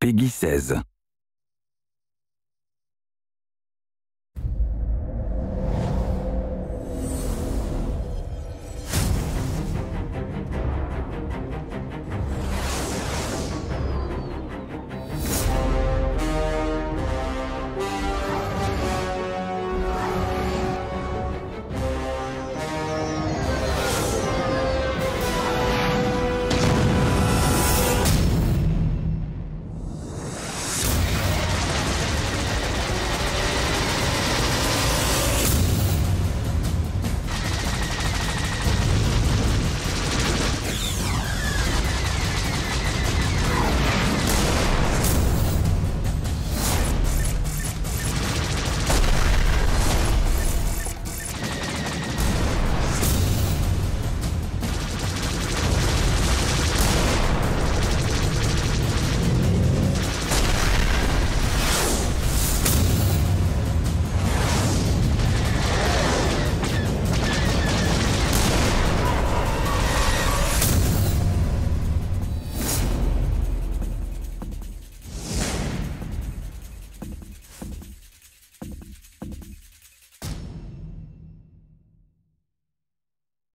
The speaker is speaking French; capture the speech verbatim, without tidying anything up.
Peggy seize.